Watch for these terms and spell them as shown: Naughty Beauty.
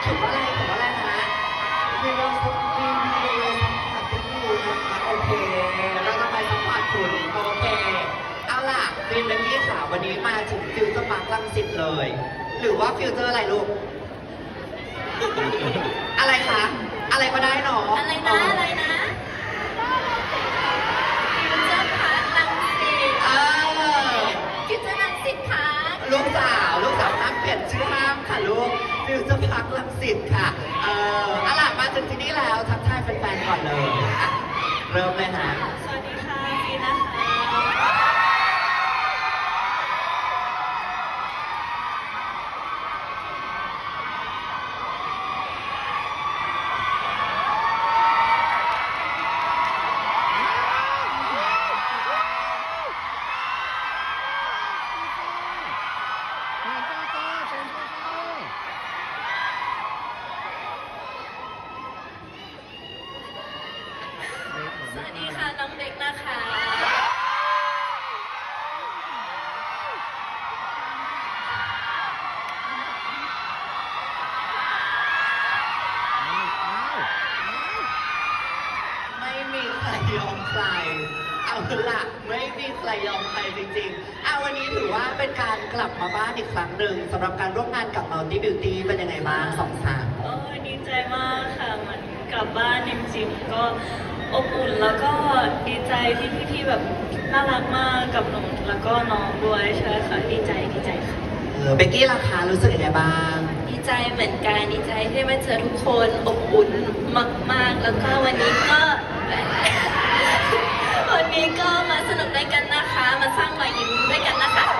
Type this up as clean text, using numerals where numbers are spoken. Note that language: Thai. ถือว่าอะไรถือว่าอะไรนะมีเรื่องคุกคีมีเรื่องขัดขืนอยู่โอเคแล้วทำไมต้องขัดขืนโอเคเอาล่ะฟิล์มและพี่สาววันนี้มาถึงฟิวเจอร์ปาร์ครังสิตเลยหรือว่าฟิวเจอร์อะไรลูกอะไรคะอะไรก็ได้หนออะไรนะอะไรนะฟิวเจอร์ปาร์ครังสิตฟิวเจอร์รังสิตค่ะลูกสาวห้ามเปลี่ยนชื่อห้ามค่ะลูกฟิวเจอร์ปาร์ครังสิตค่ะเอาล่ะมาถึงที่นี่แล้วทักทายแฟนๆก่อนเลยเริ่มเลยนะสวัสดีค่ะฟิล์มนะคะสวัสดีค่ะน้องเด็กนะคะไม่มีใครยอมใครเอาละไม่มีใครยอมใครจริงๆเอาวันนี้ถือว่าเป็นการกลับมาบ้านอีกครั้งหนึ่งสำหรับการร่วมงานกับ Naughty Beauty เป็นยังไงบ้างสองสามดีใจมากค่ะเหมือนกลับบ้านจริงๆก็อบอุ่นแล้วก็ดีใจที่พี่ๆแบบน่ารักมากกับหนูแล้วก็น้องด้วยใช่ค่ะดีใจค่ะเบกกี้ล่ะคะรู้สึกยังไงบ้างดีใจเหมือนกันดีใจที่มาเจอทุกคนอบอุ่นมากๆแล้วก็วันนี้ก็มาสนุกด้วยกันนะคะมาสร้างรอยยิ้มด้วยกันนะคะ